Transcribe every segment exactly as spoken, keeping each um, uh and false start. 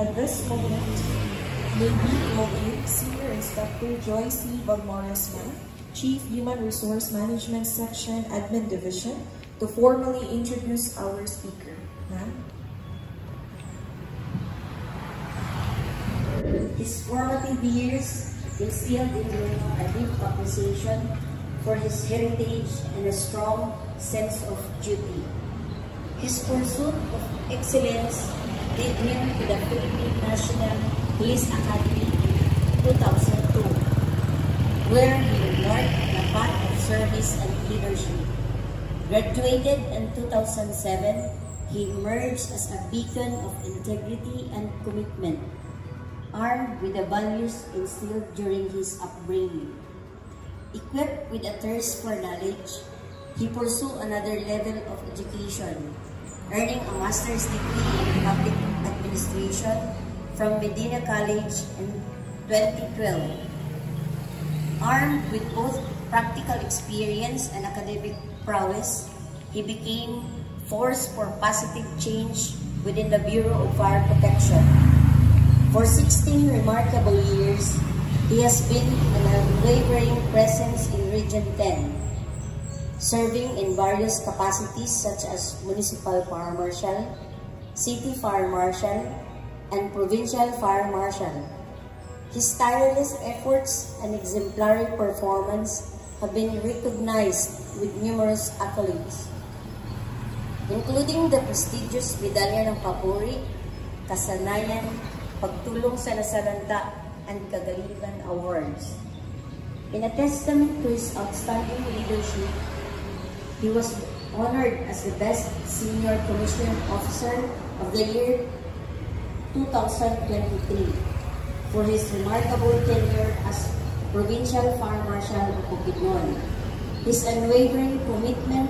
At this moment, Lady Owen, Senior Inspector Joyce C. Balmoras, Chief Human Resource Management Section, Admin Division, to formally introduce our speaker. Ma'am? His formative years instilled in him a deep appreciation for his heritage and a strong sense of duty. His pursuit of excellence led him to the Philippine National Police Academy in two thousand two, where he learned the path of service and leadership. Graduated in two thousand seven, he emerged as a beacon of integrity and commitment, armed with the values instilled during his upbringing. Equipped with a thirst for knowledge, he pursued another level of education, earning a master's degree in public administration from Medina College in twenty twelve. Armed with both practical experience and academic prowess, he became a force for positive change within the Bureau of Fire Protection. For sixteen remarkable years, he has been an unwavering presence in Region ten, serving in various capacities such as Municipal Fire Marshal, City Fire Marshal, and Provincial Fire Marshal. His tireless efforts and exemplary performance have been recognized with numerous accolades, including the prestigious Medalya ng Papuri, Kasanayan, Pagtulong sa Nasalanta, and Kagalingan awards. In a testament to his outstanding leadership, he was honored as the Best Senior Commissioned Officer of the year two thousand twenty-three for his remarkable tenure as Provincial Fire Marshal of Bukidnon. His unwavering commitment,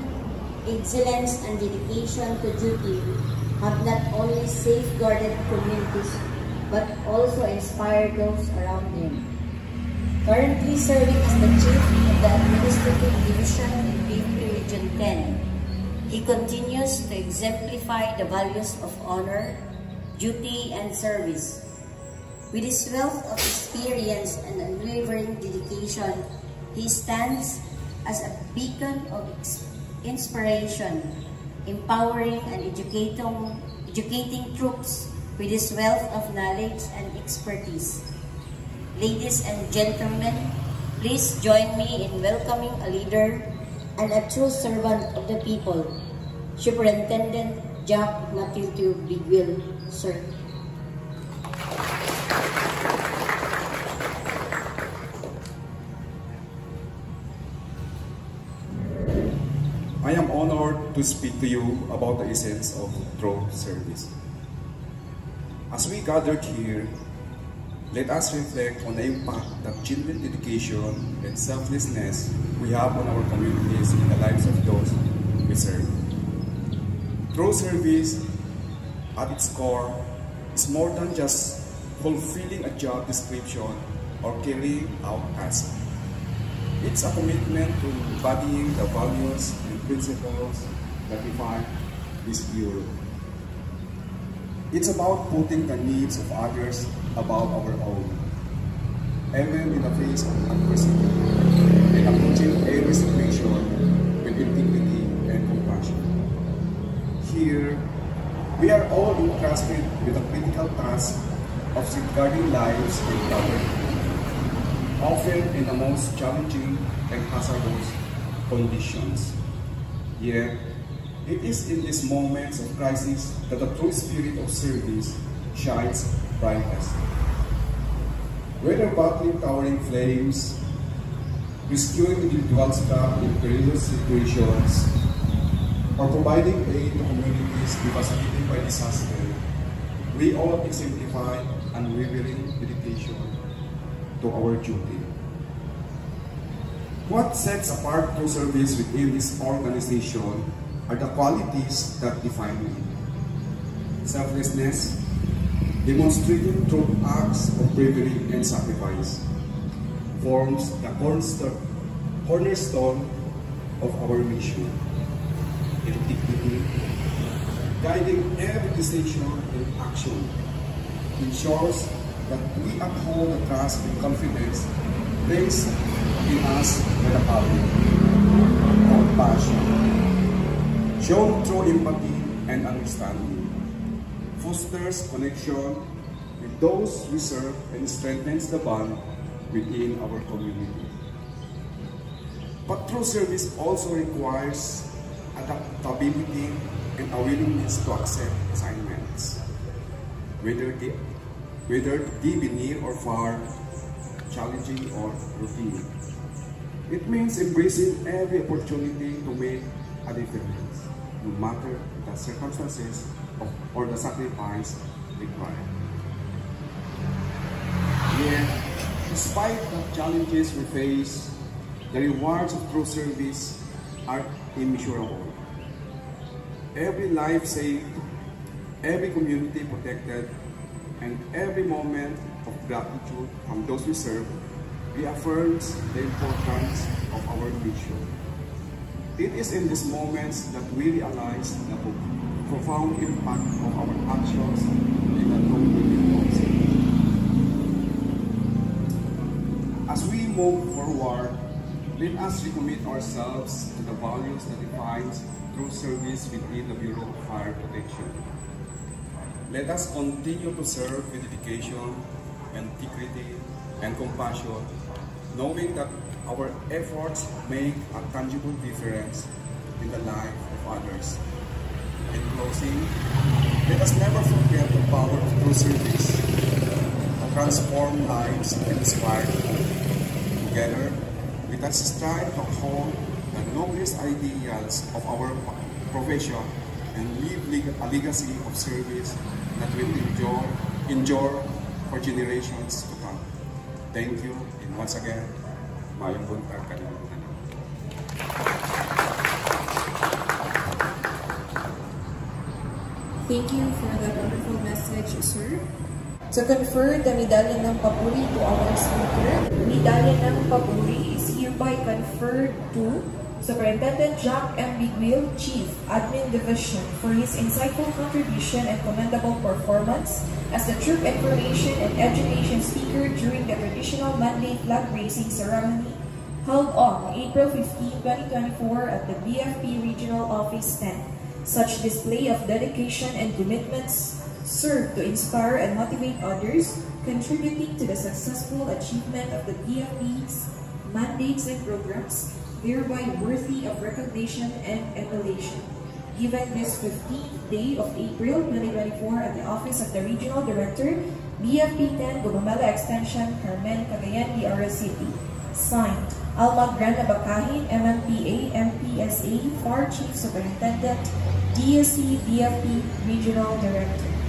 excellence, and dedication to duty have not only safeguarded communities but also inspire those around him. Currently serving as the Chief of the Administrative Division in B F P Region ten, he continues to exemplify the values of honor, duty, and service. With his wealth of experience and unwavering dedication, he stands as a beacon of inspiration, empowering and educating, educating troops with his wealth of knowledge and expertise. Ladies and gentlemen, please join me in welcoming a leader and a true servant of the people, Superintendent Jack M. Bigwil, sir. I am honored to speak to you about the essence of true service. As we gathered here, let us reflect on the impact that children's dedication and selflessness we have on our communities and the lives of those we serve. True service, at its core, is more than just fulfilling a job description or carrying out tasks. It's a commitment to embodying the values and principles that define this Bureau. It's about putting the needs of others above our own, even in the face of adversity, and approaching every situation with integrity and compassion. Here, we are all entrusted with the critical task of safeguarding lives and property, often in the most challenging and hazardous conditions. Yet, it is in these moments of crisis that the true spirit of service shines brightest. Whether battling towering flames, rescuing individuals trapped in perilous situations, or providing aid to communities devastated by disaster, we all exemplify unwavering dedication to our duty. What sets apart true service within this organization are the qualities that define it. Selflessness, demonstrated through acts of bravery and sacrifice, forms the cornerstone of our mission. Integrity, guiding every decision and action, ensures that we uphold the trust and confidence placed in us by the public. Compassion, shown through empathy and understanding, fosters connection with those we serve and strengthens the bond within our community. But true service also requires adaptability and a willingness to accept assignments, whether they, whether they be near or far, challenging or routine. It means embracing every opportunity to make a difference, no matter the circumstances of, or the sacrifice required. Yet, despite the challenges we face, the rewards of true service are immeasurable. Every life saved, every community protected, and every moment of gratitude from those we serve reaffirms the importance of our mission. It is in these moments that we realize the profound impact of our actions in the community. As we move forward, let us recommit ourselves to the values that defines true service within the Bureau of Fire Protection. Let us continue to serve with dedication, integrity, and compassion, knowing that our efforts make a tangible difference in the life of others. In closing, let us never forget the power of true service to transform lives and inspire hope. Together, let us strive to uphold the noblest ideals of our profession and leave a legacy of service that will endure, endure for generations to come. Thank you, and once again, mayong buntag kalimutan. Thank you for that wonderful message, sir. To confer the Medalya ng Papuri to our speaker, Medalya ng Papuri is hereby conferred to Superintendent Jack M. Bigwil, Chief, Admin Division, for his insightful contribution and commendable performance as the troop information and education speaker during the traditional mandate flag raising ceremony held on April fifteenth, twenty twenty-four at the B F P Regional Office tent. Such display of dedication and commitments serve to inspire and motivate others, contributing to the successful achievement of the B F P's mandates and programs, thereby worthy of recognition and emulation. Given this fifteenth day of April twenty twenty-four at the Office of the Regional Director, B F P ten Gumamela Extension, Carmen, Cagayan de Oro City. Signed, Alma Grana Bacahin, M M P A, M P S A, Fire Chief Superintendent, D S C, B F P Regional Director.